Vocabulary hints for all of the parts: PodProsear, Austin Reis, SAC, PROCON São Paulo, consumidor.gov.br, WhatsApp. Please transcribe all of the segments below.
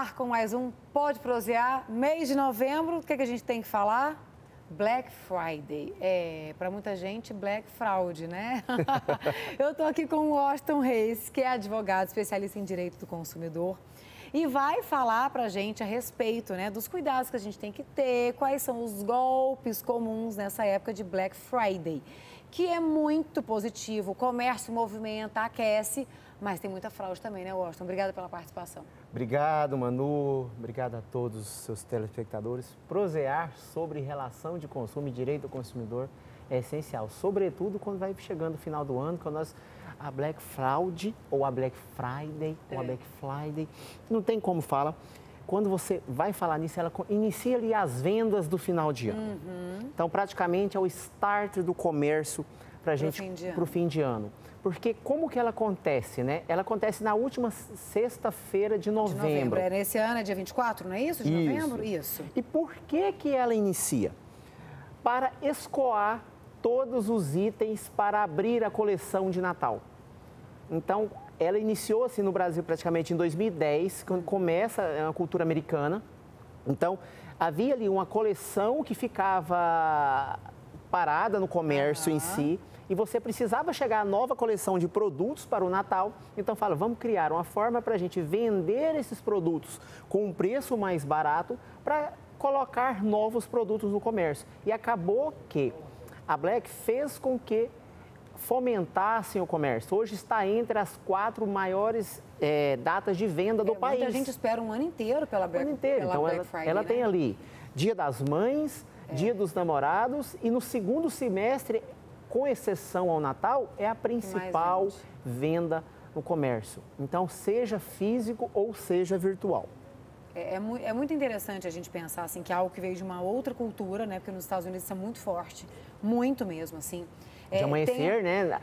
ar com mais um PodProsear. Mês de novembro, o que, a gente tem que falar? Black Friday. É, para muita gente, Black Fraud, né? Eu estou aqui com o Austin Reis, que é advogado, especialista em direito do consumidor. E vai falar para a gente a respeito, né, dos cuidados que a gente tem que ter, quais são os golpes comuns nessa época de Black Friday, que é muito positivo. O comércio movimenta, aquece, mas tem muita fraude também, né, Austin? Obrigada pela participação. Obrigado, Manu. Obrigado a todos os seus telespectadores. Prosear sobre relação de consumo e direito do consumidor é essencial, sobretudo quando vai chegando o final do ano, quando nós... A Black Fraud ou a Black Friday, ou a Black Friday, não tem como falar. Quando você vai falar nisso, ela inicia ali as vendas do final de ano. Então, praticamente é o start do comércio para a gente para o fim de ano. Porque como que ela acontece, né? Ela acontece na última sexta-feira de novembro. Nesse ano é dia 24, não é isso? De novembro? Isso. E por que que ela inicia? Para escoar todos os itens para abrir a coleção de Natal. Então, ela iniciou-se no Brasil praticamente em 2010, quando começa a cultura americana. Então, havia ali uma coleção que ficava parada no comércio em si, e você precisava chegar à nova coleção de produtos para o Natal. Então, fala, vamos criar uma forma para a gente vender esses produtos com um preço mais barato para colocar novos produtos no comércio. E acabou que... A Black fez com que fomentassem o comércio. Hoje está entre as 4 maiores datas de venda do país. Muita gente espera um ano inteiro pela Black, Então, Black Friday, ela tem ali Dia das Mães, Dia dos Namorados e no segundo semestre, com exceção ao Natal, é a principal venda no comércio. Então, seja físico ou seja virtual. É muito interessante a gente pensar assim, que é algo que veio de uma outra cultura, né? Porque nos Estados Unidos isso é muito forte, muito mesmo, assim. De amanhecer, né?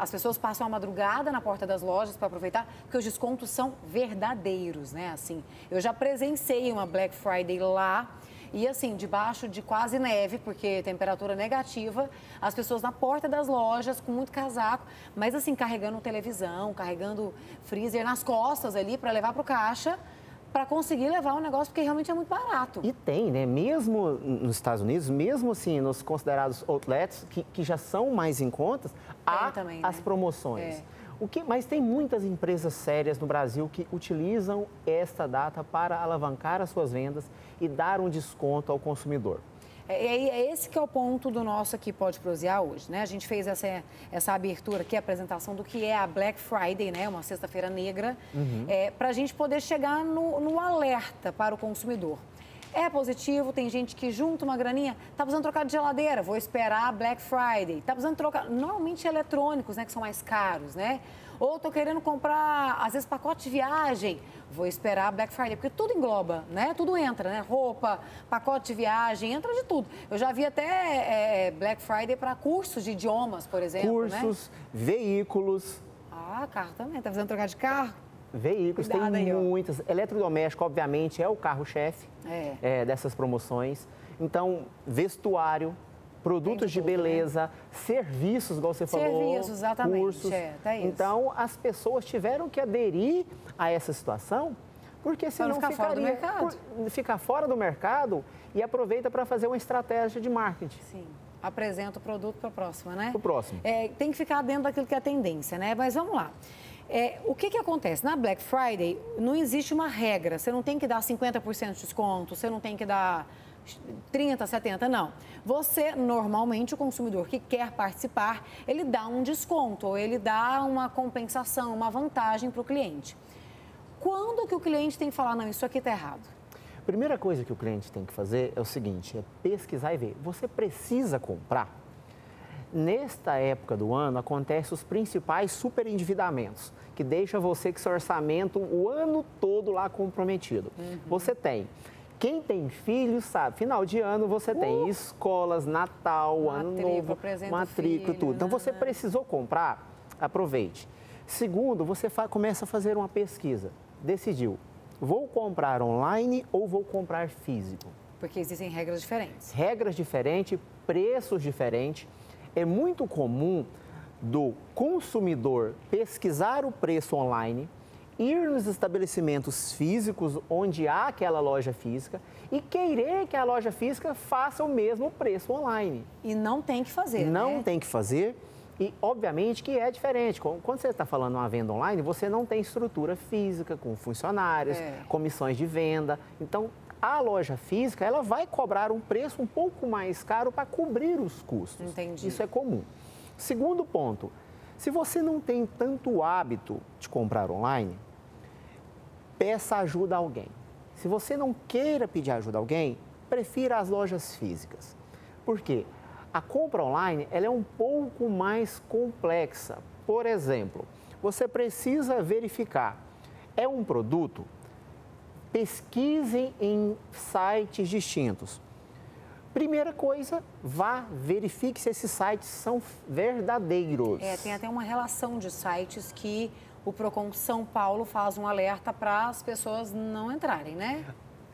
As pessoas passam a madrugada na porta das lojas para aproveitar, porque os descontos são verdadeiros, né? Assim, eu já presenciei uma Black Friday lá e, assim, debaixo de quase neve, porque temperatura negativa, as pessoas na porta das lojas com muito casaco, mas, assim, carregando televisão, carregando freezer nas costas ali para levar para o caixa, para conseguir levar o negócio, porque realmente é muito barato. E tem, né? Mesmo nos Estados Unidos, mesmo assim, nos considerados outlets, que já são mais em contas, há também, as promoções. Mas tem muitas empresas sérias no Brasil que utilizam esta data para alavancar as suas vendas e dar um desconto ao consumidor. É esse que é o ponto do nosso aqui PodProsear hoje, né? A gente fez essa abertura aqui, a apresentação do que é a Black Friday, né? Uma sexta-feira negra, para a gente poder chegar no alerta para o consumidor. É positivo, tem gente que junta uma graninha, tá precisando trocar de geladeira, vou esperar a Black Friday. Tá precisando trocar, normalmente eletrônicos, né, que são mais caros, né? Ou tô querendo comprar, às vezes, pacote de viagem, vou esperar a Black Friday, porque tudo engloba, né? Tudo entra, né? Roupa, pacote de viagem, entra de tudo. Eu já vi até Black Friday para cursos de idiomas, por exemplo, cursos, né? Veículos. Ah, carro também, tá precisando trocar de carro? Veículos, cuidado, tem muitas. Eletrodoméstico, obviamente, é o carro-chefe dessas promoções. Então, vestuário, produtos de beleza, serviços, igual você falou, exatamente, cursos. Então, as pessoas tiveram que aderir a essa situação, porque senão fica fora do mercado e aproveita para fazer uma estratégia de marketing. Sim. Apresenta o produto para a próxima, né? Para o próximo. Tem que ficar dentro daquilo que é a tendência, né? Mas vamos lá. O que acontece? Na Black Friday, não existe uma regra. Você não tem que dar 50% de desconto, você não tem que dar 30, 70, não. Você, normalmente, o consumidor que quer participar, ele dá um desconto, ou ele dá uma compensação, uma vantagem para o cliente. Quando que o cliente tem que falar, não, isso aqui está errado? A primeira coisa que o cliente tem que fazer é o seguinte, é pesquisar e ver. Você precisa comprar? Nesta época do ano, acontecem os principais superendividamentos, que deixa você com seu orçamento o ano todo lá comprometido. Você tem... Quem tem filhos sabe, final de ano você tem escolas, Natal, Ano Novo, matrícula, tudo. Então, você precisou comprar? Aproveite. Segundo, você começa a fazer uma pesquisa. Decidiu. Vou comprar online ou vou comprar físico? Porque existem regras diferentes. Regras diferentes, preços diferentes. É muito comum do consumidor pesquisar o preço online ir nos estabelecimentos físicos onde há aquela loja física e querer que a loja física faça o mesmo preço online. E não tem que fazer, Não tem que fazer. E, obviamente, que é diferente. Quando você está falando uma venda online, você não tem estrutura física, com funcionários, comissões de venda. Então, a loja física, ela vai cobrar um preço um pouco mais caro para cobrir os custos. Entendi. Isso é comum. Segundo ponto, se você não tem tanto hábito de comprar online, peça ajuda a alguém. Se você não queira pedir ajuda a alguém, prefira as lojas físicas. Por quê? A compra online, ela é um pouco mais complexa. Por exemplo, você precisa verificar, é um produto? Pesquisem em sites distintos. Primeira coisa, vá, verifique se esses sites são verdadeiros. É, tem até uma relação de sites que o PROCON São Paulo faz um alerta para as pessoas não entrarem, né?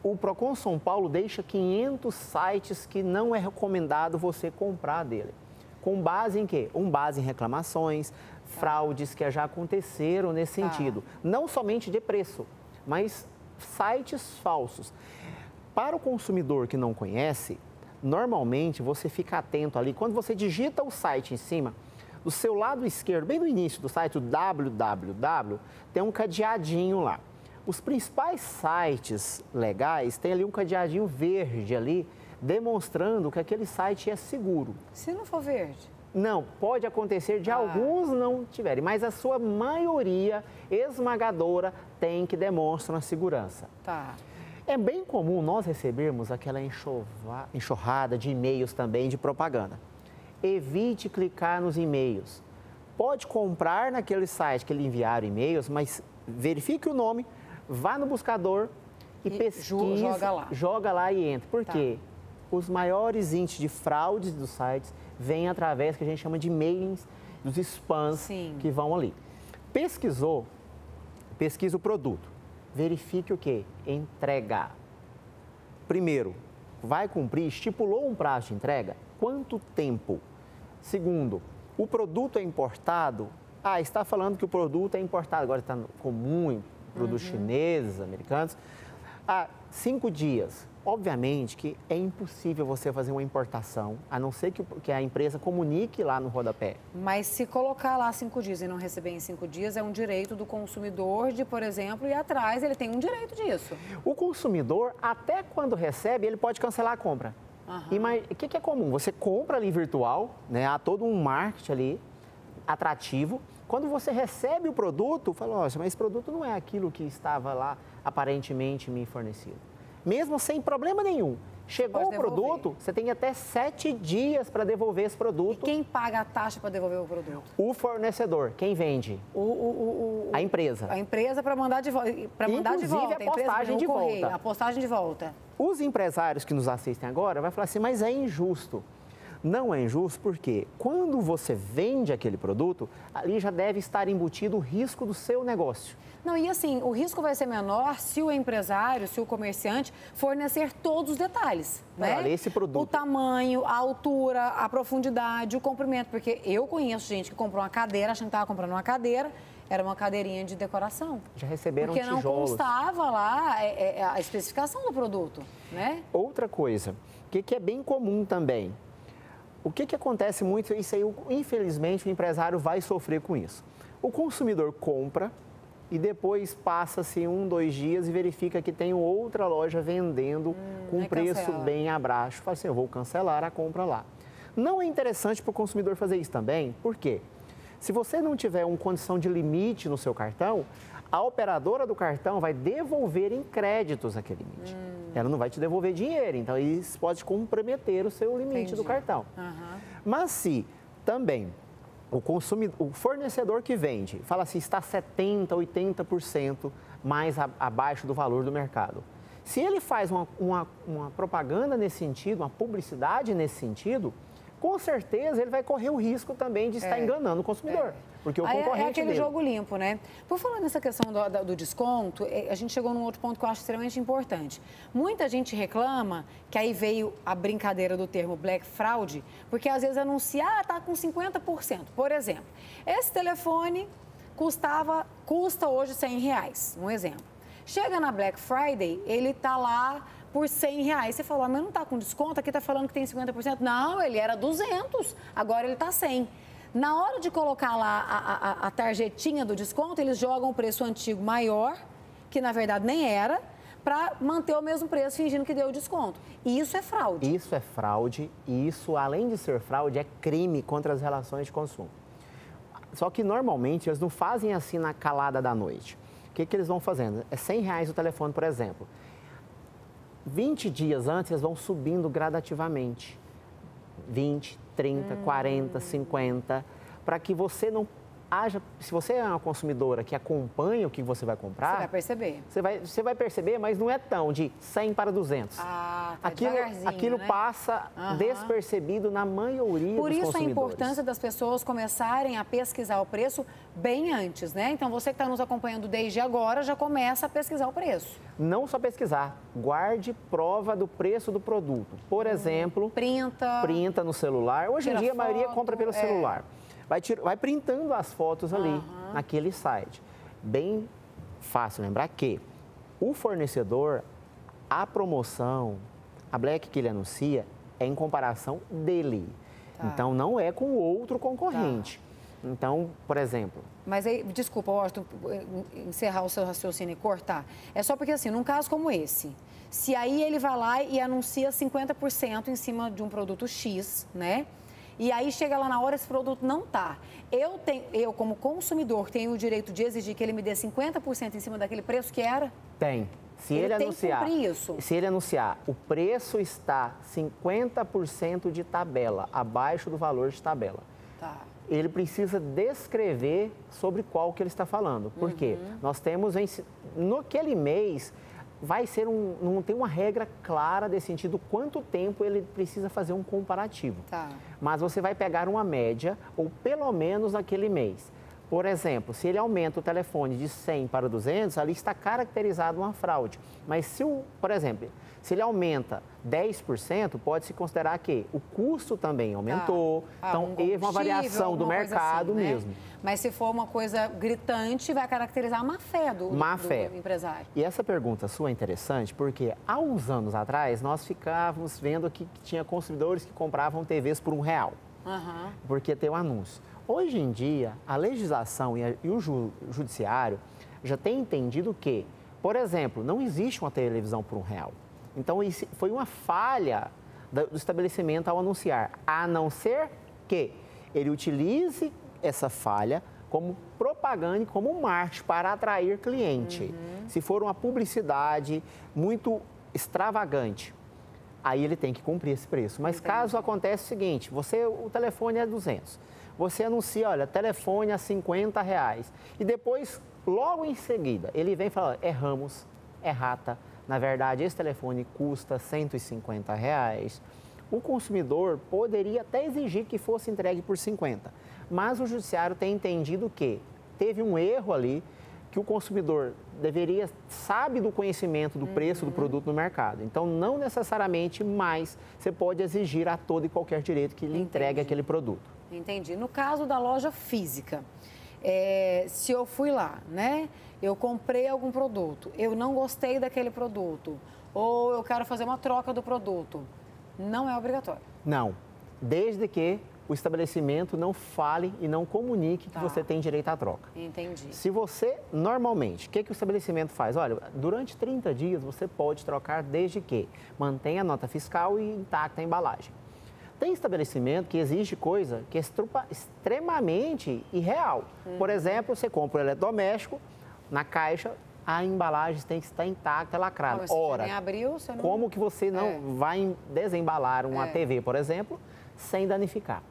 O PROCON São Paulo deixa 500 sites que não é recomendado você comprar dele. Com base em quê? Com base em reclamações, fraudes que já aconteceram nesse sentido. Não somente de preço, mas sites falsos. Para o consumidor que não conhece, normalmente você fica atento ali. Quando você digita o site em cima, do seu lado esquerdo, bem no início do site, o www, tem um cadeadinho lá. Os principais sites legais têm ali um cadeadinho verde ali, demonstrando que aquele site é seguro. Se não for verde? Não, pode acontecer de alguns não tiverem, mas a sua maioria esmagadora tem que demonstrar a segurança. Tá. É bem comum nós recebermos aquela enxurrada de e-mails também de propaganda. Evite clicar nos e-mails. Pode comprar naquele site que lhe enviaram e-mails, mas verifique o nome. Vá no buscador e pesquisa, joga lá e entra. Por quê? Os maiores índices de fraudes dos sites vêm através que a gente chama de mailings, dos spams que vão ali. Pesquisou, pesquisa o produto. Verifique o quê? Entrega. Primeiro, vai cumprir, estipulou um prazo de entrega? Quanto tempo? Segundo, o produto é importado? Ah, está falando que o produto é importado, agora está comum, produtos chineses, americanos, há 5 dias. Obviamente que é impossível você fazer uma importação, a não ser que a empresa comunique lá no rodapé. Mas se colocar lá 5 dias e não receber em 5 dias, é um direito do consumidor de, por exemplo, ir atrás, ele tem um direito disso. O consumidor, até quando recebe, ele pode cancelar a compra. O que é comum? Você compra ali virtual, né? Há todo um marketing ali, atrativo. Quando você recebe o produto, fala, nossa, mas esse produto não é aquilo que estava lá aparentemente me fornecido. Mesmo sem problema nenhum. Chegou o produto, você tem até 7 dias para devolver esse produto. E quem paga a taxa para devolver o produto? O fornecedor, quem vende? A empresa. A empresa para mandar de volta. Inclusive a postagem de volta. A postagem de volta. Os empresários que nos assistem agora vão falar assim, mas é injusto. Não é injusto porque quando você vende aquele produto, ali já deve estar embutido o risco do seu negócio. Não, e assim, o risco vai ser menor se o empresário, se o comerciante fornecer todos os detalhes, né? Olha, esse produto. O tamanho, a altura, a profundidade, o comprimento, porque eu conheço gente que comprou uma cadeira, achando que estava comprando uma cadeira, era uma cadeirinha de decoração. Já receberam tijolos. Porque não constava lá a especificação do produto, né? Outra coisa, que é bem comum também. O que acontece muito, isso aí, infelizmente, o empresário vai sofrer com isso. O consumidor compra e depois passa-se 1, 2 dias e verifica que tem outra loja vendendo com um preço bem abaixo. Fala assim, eu vou cancelar a compra lá. Não é interessante para o consumidor fazer isso também, por quê? Se você não tiver uma condição de limite no seu cartão, a operadora do cartão vai devolver em créditos aquele limite. Ela não vai te devolver dinheiro, então isso pode comprometer o seu limite do cartão. Mas se também o fornecedor que vende, fala assim, está 70%, 80% mais abaixo do valor do mercado. Se ele faz uma propaganda nesse sentido, uma publicidade nesse sentido, com certeza ele vai correr o risco também de estar enganando o consumidor. Porque o concorrente é aquele jogo limpo, né? Por falar nessa questão do desconto, a gente chegou num outro ponto que eu acho extremamente importante. Muita gente reclama que aí veio a brincadeira do termo Black Fraud, porque às vezes anuncia, tá com 50%. Por exemplo, esse telefone custa hoje R$100, um exemplo. Chega na Black Friday, ele está lá por R$100. Você falou, mas não está com desconto, aqui está falando que tem 50%. Não, ele era 200, agora ele está 100. Na hora de colocar lá a tarjetinha do desconto, eles jogam o preço antigo maior, que na verdade nem era, para manter o mesmo preço, fingindo que deu desconto. E isso é fraude. Isso é fraude e isso, além de ser fraude, é crime contra as relações de consumo. Só que, normalmente, eles não fazem assim na calada da noite. O que que eles vão fazendo? É R$100 o telefone, por exemplo. 20 dias antes, eles vão subindo gradativamente. 20, 30, 40, 50, para que você não haja... Se você é uma consumidora que acompanha o que você vai comprar... Você vai perceber. Você vai perceber, mas não é tão de 100 para 200. Ah, tá devagarzinho, aquilo né? Passa despercebido na maioria dos consumidores. Por isso a importância das pessoas começarem a pesquisar o preço bem antes, né? Então, você que está nos acompanhando desde agora, já começa a pesquisar o preço. Não só pesquisar, guarde prova do preço do produto. Por exemplo... Printa no celular. Hoje em dia, a maioria compra pelo celular. Vai printando as fotos ali, naquele site. Bem fácil lembrar que o fornecedor, a promoção, a Black que ele anuncia, é em comparação dele. Tá. Então, não é com outro concorrente. Tá. Então, por exemplo... Mas aí, desculpa, Austin, encerrar o seu raciocínio e cortar. É só porque, assim, num caso como esse, se aí ele vai lá e anuncia 50% em cima de um produto X, né? E aí chega lá na hora, esse produto não tá. Eu como consumidor, tenho o direito de exigir que ele me dê 50% em cima daquele preço que era? Tem. Se ele anunciar, tem que cumprir isso. Se ele anunciar, o preço está 50% de tabela, abaixo do valor de tabela. Tá. Ele precisa descrever sobre qual que ele está falando. Por quê? Nós temos, naquele mês... Vai ser não tem uma regra clara desse sentido quanto tempo ele precisa fazer um comparativo. Tá. Mas você vai pegar uma média, ou pelo menos naquele mês. Por exemplo, se ele aumenta o telefone de 100 para 200, ali está caracterizado uma fraude. Mas, por exemplo, se ele aumenta 10%, pode-se considerar que o custo também aumentou. Tá. Então, teve uma variação do mercado assim, né? Mesmo. Mas se for uma coisa gritante, vai caracterizar a má-fé do empresário. E essa pergunta sua é interessante, porque há uns anos atrás, nós ficávamos vendo que tinha consumidores que compravam TVs por R$1, porque tem um anúncio. Hoje em dia, a legislação e o judiciário já têm entendido que, por exemplo, não existe uma televisão por R$1. Então, isso foi uma falha do estabelecimento ao anunciar, a não ser que ele utilize essa falha como propaganda e como marketing para atrair cliente. Se for uma publicidade muito extravagante, aí ele tem que cumprir esse preço. Mas caso aconteça o seguinte, o telefone é 200, você anuncia, olha, telefone a R$50, e depois, logo em seguida, ele vem e fala, erramos, errata, na verdade, esse telefone custa R$150. O consumidor poderia até exigir que fosse entregue por 50, mas o judiciário tem entendido que teve um erro ali, que o consumidor sabe do conhecimento do preço do produto no mercado. Então, não necessariamente mais você pode exigir a todo e qualquer direito que ele entregue aquele produto. Entendi. No caso da loja física, se eu fui lá, né, eu comprei algum produto, eu não gostei daquele produto, ou eu quero fazer uma troca do produto, não é obrigatório? Não, desde que o estabelecimento não fale e não comunique que você tem direito à troca. Entendi. Se você, normalmente, o que o estabelecimento faz? Olha, durante 30 dias você pode trocar desde que mantenha a nota fiscal e intacta a embalagem. Tem estabelecimento que exige coisa que é extremamente irreal. Por exemplo, você compra um eletrodoméstico, na caixa, a embalagem tem que estar intacta, lacrada. Mas ora, você nem abriu, você não... Como que você não vai desembalar uma TV, por exemplo, sem danificar?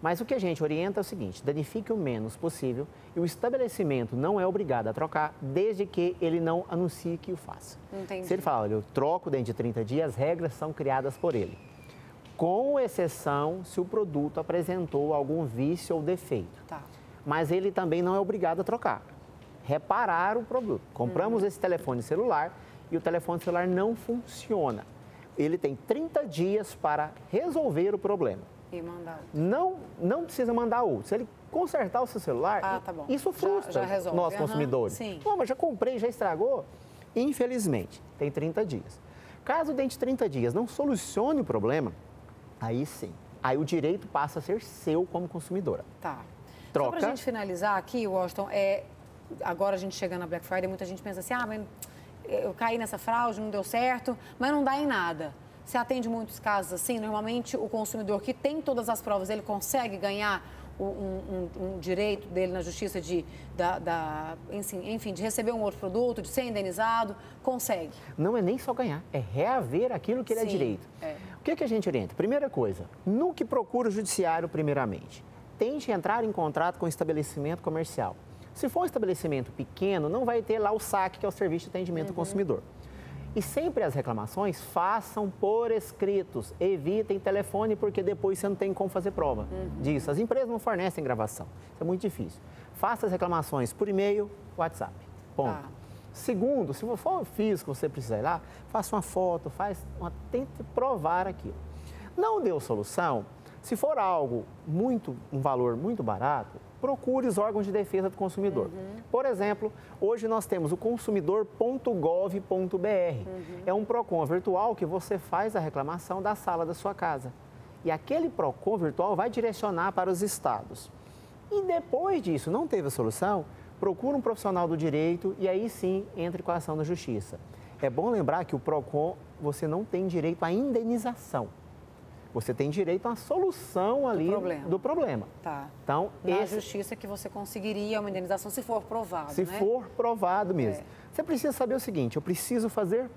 Mas o que a gente orienta é o seguinte, danifique o menos possível e o estabelecimento não é obrigado a trocar desde que ele não anuncie que o faça. Entendi. Se ele falar, olha, eu troco dentro de 30 dias, as regras são criadas por ele. Com exceção se o produto apresentou algum vício ou defeito. Tá. Mas ele também não é obrigado a trocar. Reparar o produto. Compramos esse telefone celular e o telefone celular não funciona. Ele tem 30 dias para resolver o problema. E mandar outro. Não precisa mandar outro. Se ele consertar o seu celular, tá bom. Isso frustra já nós consumidores. Sim. Pô, mas já comprei, já estragou. Infelizmente, tem 30 dias. Caso dentro de 30 dias não solucione o problema, aí sim. Aí o direito passa a ser seu como consumidora. Tá. Troca. Só para a gente finalizar aqui, Washington, agora a gente chega na Black Friday, muita gente pensa assim, mas eu caí nessa fraude, não deu certo, mas não dá em nada. Você atende muitos casos assim? Normalmente, o consumidor que tem todas as provas, ele consegue ganhar um direito dele na justiça de receber um outro produto, de ser indenizado? Consegue? Não é nem só ganhar, é reaver aquilo que ele é direito. O que a gente orienta? Primeira coisa, no que procura o judiciário primeiramente, tente entrar em contrato com o estabelecimento comercial. Se for um estabelecimento pequeno, não vai ter lá o SAC, que é o Serviço de Atendimento ao Consumidor. E sempre as reclamações façam por escritos, evitem telefone, porque depois você não tem como fazer prova disso. As empresas não fornecem gravação, isso é muito difícil. Faça as reclamações por e-mail, WhatsApp, ponto. Segundo, se for físico, você precisar ir lá, faça uma foto, tente provar aquilo. Não deu solução, se for algo, um valor muito barato, procure os órgãos de defesa do consumidor. Por exemplo, hoje nós temos o consumidor.gov.br. É um PROCON virtual que você faz a reclamação da sala da sua casa. E aquele PROCON virtual vai direcionar para os estados. E depois disso, não teve a solução, procura um profissional do direito e aí sim entre com a ação da justiça. É bom lembrar que o PROCON, você não tem direito à indenização. Você tem direito a uma solução ali do problema. Tá. Então, na justiça que você conseguiria uma indenização se for provado, se for provado mesmo. Você precisa saber o seguinte, eu preciso fazer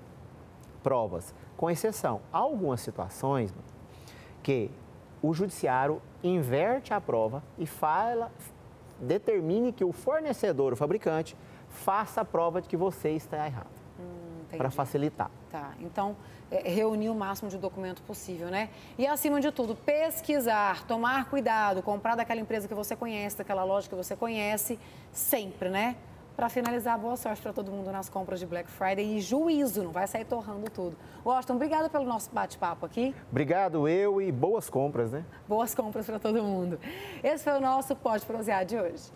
provas, com exceção a algumas situações que o judiciário inverte a prova e determine que o fornecedor, o fabricante, faça a prova de que você está errado. Para facilitar. Tá, então, reunir o máximo de documento possível, né? E, acima de tudo, pesquisar, tomar cuidado, comprar daquela empresa que você conhece, daquela loja que você conhece, sempre, né? Para finalizar, boa sorte para todo mundo nas compras de Black Friday e juízo, não vai sair torrando tudo. Austin, obrigada pelo nosso bate-papo aqui. Obrigado, e boas compras, né? Boas compras para todo mundo. Esse foi o nosso Pode Prosear de hoje.